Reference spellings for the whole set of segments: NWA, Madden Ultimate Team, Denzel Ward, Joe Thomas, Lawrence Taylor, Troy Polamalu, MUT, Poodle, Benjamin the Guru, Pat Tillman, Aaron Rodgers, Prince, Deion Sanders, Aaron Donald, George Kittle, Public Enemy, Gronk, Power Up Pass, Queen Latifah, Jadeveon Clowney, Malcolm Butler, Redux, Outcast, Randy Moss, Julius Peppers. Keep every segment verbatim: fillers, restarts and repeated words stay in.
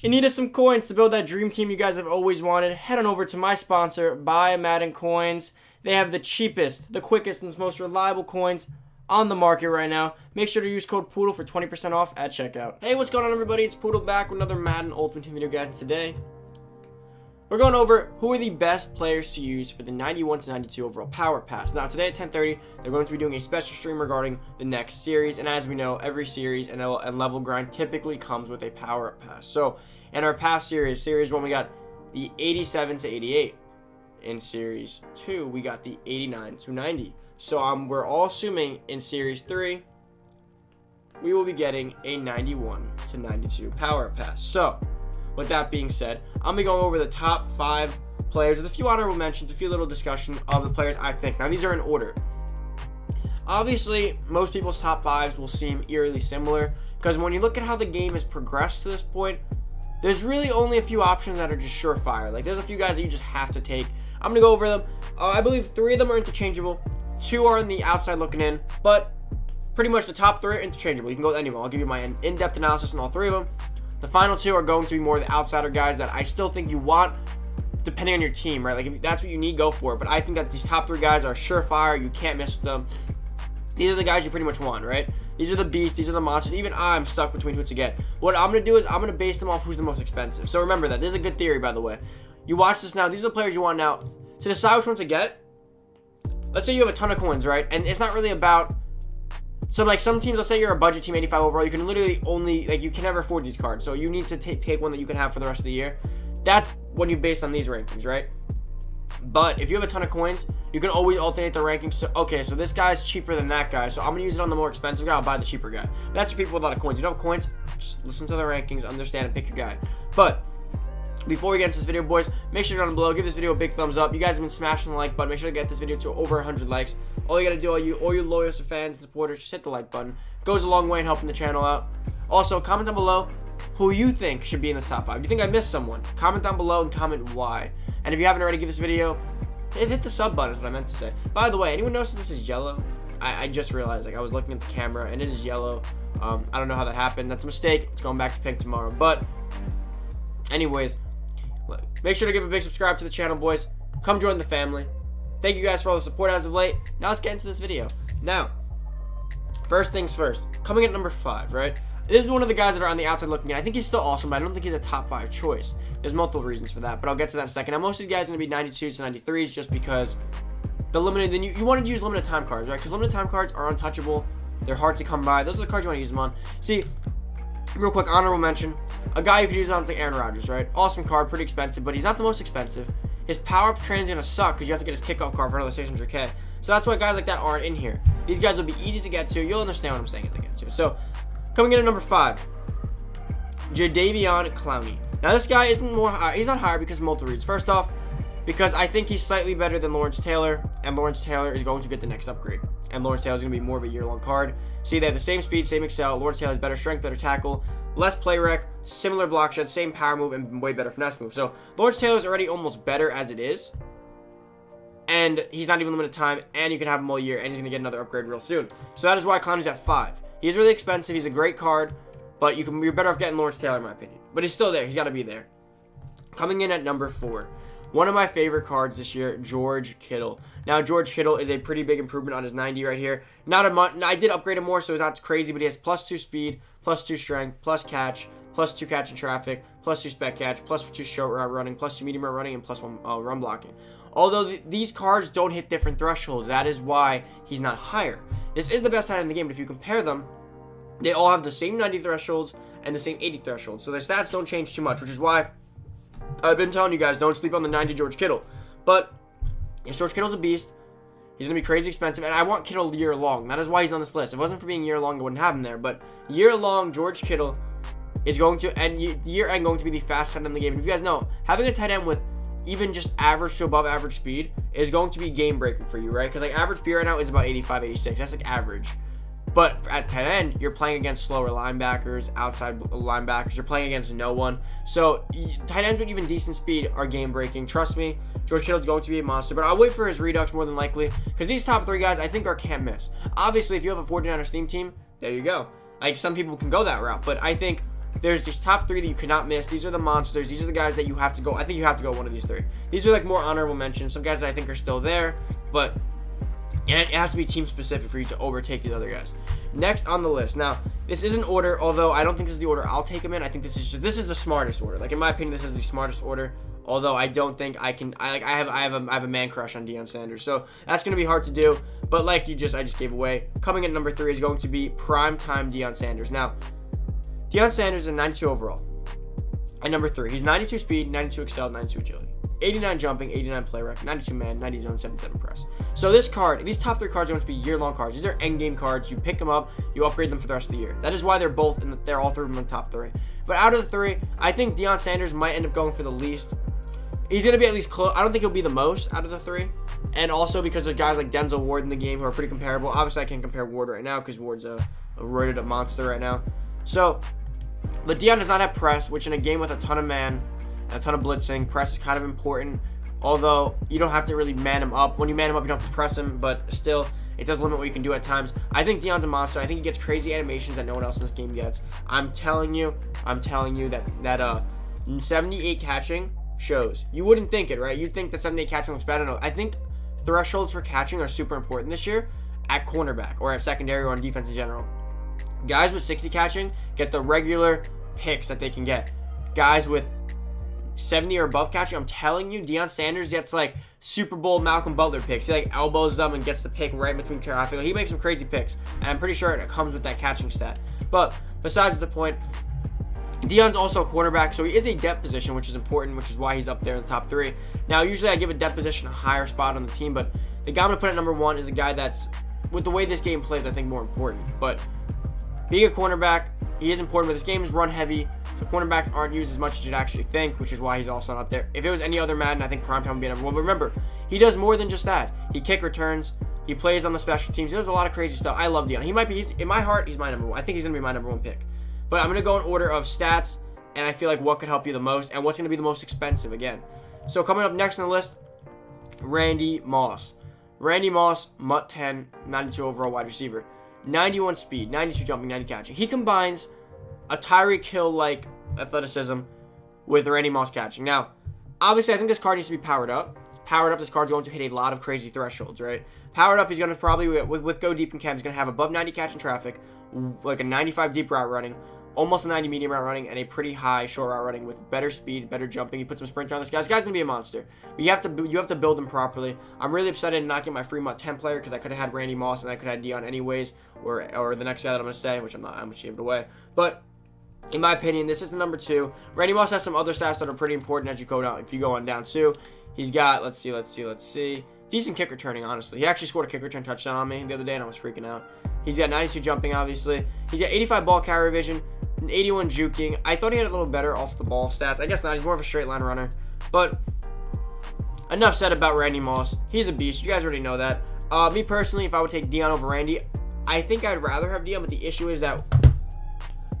If you needed some coins to build that dream team you guys have always wanted, head on over to my sponsor, Buy Madden Coins. They have the cheapest, the quickest, and most reliable coins on the market right now. Make sure to use code Poodle for twenty percent off at checkout. Hey, what's going on, everybody? It's Poodle back with another Madden Ultimate Team video, guys. And today, we're going over who are the best players to use for the ninety-one to ninety-two overall power pass. Now, today at ten thirty, they're going to be doing a special stream regarding the next series. And as we know, every series and level grind typically comes with a power pass. So, in our past series, series one, we got the eighty-seven to eighty-eight. In series two, we got the eighty-nine to ninety. So um, we're all assuming in series three, we will be getting a ninety-one to ninety-two power pass. So with that being said, I'm gonna go over the top five players with a few honorable mentions, a few little discussion of the players I think. Now these are in order. Obviously, most people's top fives will seem eerily similar because when you look at how the game has progressed to this point, there's really only a few options that are just surefire. Like there's a few guys that you just have to take. I'm gonna go over them. Uh, I believe three of them are interchangeable. Two are on the outside looking in, but pretty much the top three are interchangeable. You can go with any of them. I'll give you my in-depth analysis on all three of them. The final two are going to be more of the outsider guys that I still think you want, depending on your team, right? Like if that's what you need, go for it. But I think that these top three guys are surefire. You can't mess with them. These are the guys you pretty much want, right? These are the beasts. These are the monsters. Even I'm stuck between who to get. What I'm going to do is I'm going to base them off who's the most expensive. So remember that. This is a good theory, by the way. You watch this now. These are the players you want now. To decide which one to get, let's say you have a ton of coins, right? And it's not really about... So, like, some teams, let's say you're a budget team, eighty-five overall. You can literally only... Like, you can never afford these cards. So, you need to take, pick one that you can have for the rest of the year. That's when you base on these rankings, right? But if you have a ton of coins, you can always alternate the rankings. So, okay, so this guy's cheaper than that guy, so I'm gonna use it on the more expensive guy. I'll buy the cheaper guy. That's for people with a lot of coins. If you don't have coins, just listen to the rankings, understand, and pick your guy. But before we get into this video, boys, make sure you're down below, give this video a big thumbs up. You guys have been smashing the like button. Make sure to get this video to over one hundred likes. All you gotta do, all you all your loyalists, fans, and supporters, just hit the like button. It goes a long way in helping the channel out. Also, comment down below who you think should be in this top five. Do you think I missed someone? Comment down below and comment why. And if you haven't already, give this video, hit the sub button is what I meant to say. By the way, anyone notice that this is yellow? I, I just realized, like, I was looking at the camera and it is yellow. Um, I don't know how that happened. That's a mistake. It's going back to pink tomorrow. But anyways, look, make sure to give a big subscribe to the channel, boys. Come join the family. Thank you guys for all the support as of late. Now let's get into this video. Now, first things first, coming at number five, right? This is one of the guys that are on the outside looking in. I think he's still awesome, but I don't think he's a top five choice. There's multiple reasons for that, but I'll get to that in a second. Now, most of you guys are going to be ninety-twos to ninety-threes just because the limited, then you, you wanted to use limited time cards, right? Because limited time cards are untouchable. They're hard to come by. Those are the cards you want to use them on. See, real quick, honorable mention. A guy you could use on is like Aaron Rodgers, right? Awesome card, pretty expensive, but he's not the most expensive. His power-up train's going to suck because you have to get his kickoff card for another six hundred K. So that's why guys like that aren't in here. These guys will be easy to get to. You'll understand what I'm saying as I get to. So, coming in at number five, Jadeveon Clowney. Now this guy isn't more high, he's not higher because of multiple reads. First off, because I think he's slightly better than Lawrence Taylor, and Lawrence Taylor is going to get the next upgrade. And Lawrence Taylor is going to be more of a year-long card. See, they have the same speed, same excel. Lawrence Taylor has better strength, better tackle, less play rec, similar block shed, same power move, and way better finesse move. So Lawrence Taylor is already almost better as it is, and he's not even limited time. And you can have him all year, and he's going to get another upgrade real soon. So that is why Clowney's at five. He's really expensive. He's a great card, but you can, you're better off getting Lawrence Taylor, in my opinion. But he's still there. He's got to be there. Coming in at number four, one of my favorite cards this year, George Kittle. Now, George Kittle is a pretty big improvement on his ninety right here. Not a month. I did upgrade him more, so it's not crazy, but he has plus two speed, plus two strength, plus catch, plus two catch in traffic, plus two spec catch, plus two short route running, plus two medium route running, and plus one uh, run blocking. Although th these cards don't hit different thresholds, that is why he's not higher. This is the best tight end in the game, but if you compare them, they all have the same ninety thresholds and the same eighty thresholds. So their stats don't change too much, which is why I've been telling you guys, don't sleep on the ninety George Kittle. But yes, George Kittle's a beast. He's going to be crazy expensive, and I want Kittle year-long. That is why he's on this list. If it wasn't for being year-long, I wouldn't have him there. But year-long George Kittle is going to end year-end going to be the fastest tight end in the game. And if you guys know, having a tight end with even just average to above average speed is going to be game breaking for you, right? Because like average speed right now is about eighty-five, eighty-six. That's like average. But at tight end, you're playing against slower linebackers, outside linebackers. You're playing against no one. So tight ends with even decent speed are game breaking. Trust me, George Kittle's going to be a monster. But I'll wait for his redux more than likely because these top three guys I think are can't miss. Obviously, if you have a forty-niners theme team, there you go. Like some people can go that route, but I think There's just top three that you cannot miss. These are the monsters. These are the guys that you have to go. I think you have to go one of these three. These are like more honorable mentions. Some guys that I think are still there, but it has to be team specific for you to overtake these other guys. Next on the list. Now, this isn't order, although I don't think this is the order I'll take them in. I think this is just, this is the smartest order. Like in my opinion, this is the smartest order. Although I don't think I can, I like I have I have a I have a man crush on Deion Sanders, so that's gonna be hard to do. But like you just I just gave away, coming at number three is going to be primetime Deion Sanders. Now, Deion Sanders is ninety-two overall. At number three, he's ninety-two speed, ninety-two excel, ninety-two agility, eighty-nine jumping, eighty-nine play rec, ninety-two man, ninety zone, seventy-seven press. So this card, these top three cards are going to be year-long cards. These are end game cards. You pick them up, you upgrade them for the rest of the year. That is why they're both in the, they're all three in the top three. But out of the three, I think Deion Sanders might end up going for the least. He's going to be at least close. I don't think he'll be the most out of the three. And also because there's guys like Denzel Ward in the game who are pretty comparable. Obviously, I can't compare Ward right now because Ward's a, a roided up monster right now. So, but Deion does not have press, which in a game with a ton of man, a ton of blitzing, press is kind of important. Although, you don't have to really man him up. When you man him up, you don't have to press him. But still, it does limit what you can do at times. I think Deion's a monster. I think he gets crazy animations that no one else in this game gets. I'm telling you, I'm telling you that, that uh, seventy-eight catching... shows. You wouldn't think it, right? You'd think that seventy-eight catching looks bad. No, I think thresholds for catching are super important this year at cornerback or at secondary or on defense in general. Guys with sixty catching get the regular picks that they can get. Guys with seventy or above catching, I'm telling you, Deion Sanders gets like Super Bowl Malcolm Butler picks. He like elbows them and gets the pick right between traffic. He makes some crazy picks, and I'm pretty sure it comes with that catching stat. But besides the point, Deion's also a quarterback, so he is a depth position, which is important, which is why he's up there in the top three. Now, usually I give a depth position a higher spot on the team, but the guy I'm going to put at number one is a guy that's, with the way this game plays, I think more important. But being a cornerback, he is important, but this game is run heavy, so cornerbacks aren't used as much as you'd actually think, which is why he's also not up there. If it was any other Madden, I think primetime would be number one. But remember, he does more than just that. He kick returns. He plays on the special teams. He does a lot of crazy stuff. I love Deion. He might be, in my heart, he's my number one. I think he's going to be my number one pick. But I'm going to go in order of stats, and I feel like what could help you the most and what's going to be the most expensive again. So coming up next on the list, Randy Moss. Randy Moss, Mutt ten, ninety-two overall wide receiver, ninety-one speed, ninety-two jumping, ninety catching. He combines a Tyreek Hill-like athleticism with Randy Moss catching. Now, obviously, I think this card needs to be powered up. Powered up, this card's going to hit a lot of crazy thresholds, right? Powered up, he's going to probably, with, with go deep and cam, he's going to have above ninety catching traffic, like a ninety-five deep route running, almost a ninety medium route running, and a pretty high short route running with better speed, better jumping. You put some sprint on this guy. This guy's gonna be a monster. But you have to you have to build him properly. I'm really upset I did not get my Fremont ten player because I could have had Randy Moss and I could have had Deion anyways, or or the next guy that I'm gonna say, which I'm not. I'm gonna give it away. But in my opinion, this is the number two. Randy Moss has some other stats that are pretty important as you go down. If you go on down two, he's got let's see, let's see, let's see. Decent kick returning, honestly. He actually scored a kick return touchdown on me the other day, and I was freaking out. He's got ninety-two jumping, obviously. He's got eighty-five ball carrier vision, and eighty-one juking. I thought he had a little better off the ball stats. I guess not. He's more of a straight line runner. But enough said about Randy Moss. He's a beast. You guys already know that. Uh, me personally, if I would take Deion over Randy, I think I'd rather have Deion. But the issue is that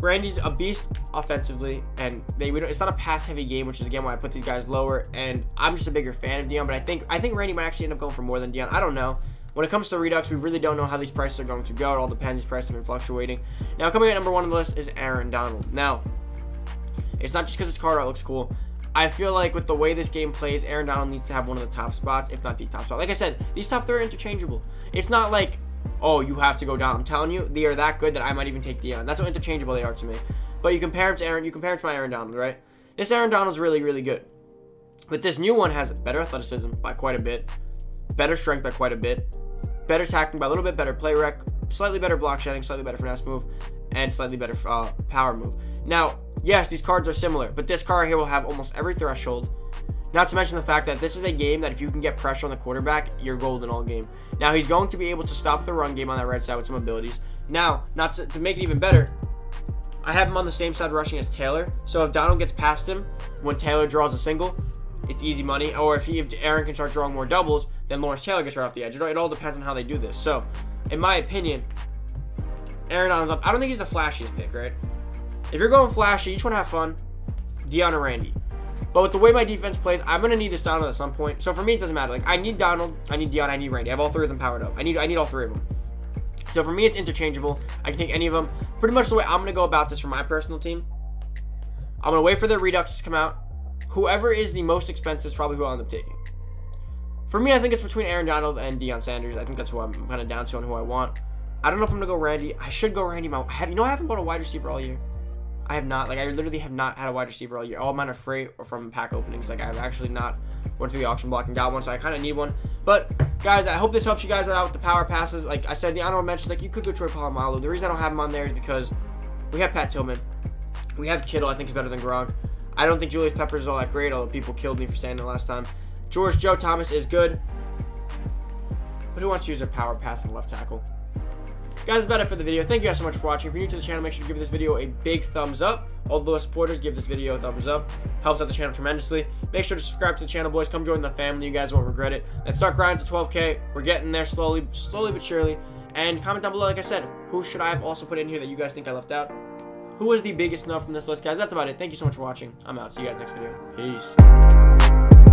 Randy's a beast offensively, and they we don't, it's not a pass-heavy game, which is again why I put these guys lower. And I'm just a bigger fan of Deion, but I think I think Randy might actually end up going for more than Deion. I don't know. When it comes to Redux, we really don't know how these prices are going to go. It all depends. These prices have been fluctuating. Now, coming at number one on the list is Aaron Donald. Now, it's not just because his card art looks cool. I feel like with the way this game plays, Aaron Donald needs to have one of the top spots, if not the top spot. Like I said, these top three are interchangeable. It's not like, oh, you have to go down. I'm telling you, they are that good that I might even take Deion. That's how interchangeable they are to me. But you compare him to Aaron, you compare him to my Aaron Donald, right? This Aaron Donald's really, really good. But this new one has better athleticism by quite a bit, better strength by quite a bit, better tackling by a little bit, better play rec, slightly better block shedding, slightly better finesse move, and slightly better uh, power move. Now, yes, these cards are similar, but this card here will have almost every threshold. Not to mention the fact that this is a game that if you can get pressure on the quarterback, you're golden all game. Now, he's going to be able to stop the run game on that right side with some abilities. Now, not to, to make it even better, I have him on the same side rushing as Taylor. So if Donald gets past him when Taylor draws a single, it's easy money. Or if, he, if Aaron can start drawing more doubles, then Lawrence Taylor gets right off the edge. It, it all depends on how they do this. So, in my opinion, Aaron Donald's up. I don't think he's the flashiest pick, right? If you're going flashy, you just want to have fun. Deion or Randy. But with the way my defense plays, I'm going to need this Donald at some point. So for me, it doesn't matter. Like, I need Donald, I need Deion, I need Randy. I have all three of them powered up. I need I need all three of them. So for me, it's interchangeable. I can take any of them. Pretty much the way I'm going to go about this for my personal team I'm going to wait for their redux to come out. Whoever is the most expensive is probably who I'll end up taking. For me, I think it's between Aaron Donald and Deion Sanders. I think that's who I'm kind of down to on who I want. I don't know if I'm going to go Randy. I should go Randy. My, you know, I haven't bought a wide receiver all year. I have not. Like, I literally have not had a wide receiver all year. All mine are free or from pack openings. Like, I've actually not went through the auction block and got one, so I kind of need one. But, guys, I hope this helps you guys out with the power passes. Like I said, the honorable mentions, like, you could go Troy Polamalu. The reason I don't have him on there is because we have Pat Tillman. We have Kittle, I think, is better than Gronk. I don't think Julius Peppers is all that great, although people killed me for saying that last time. George Joe Thomas is good. But who wants to use their power pass and left tackle? Guys, that's about it for the video. Thank you guys so much for watching. If you're new to the channel, make sure to give this video a big thumbs up. All the supporters, give this video a thumbs up. Helps out the channel tremendously. Make sure to subscribe to the channel, boys. Come join the family. You guys won't regret it. Let's start grinding to twelve K. We're getting there slowly, slowly but surely. And comment down below, like I said, who should I have also put in here that you guys think I left out? Who was the biggest snub from this list, guys? That's about it. Thank you so much for watching. I'm out. See you guys next video. Peace.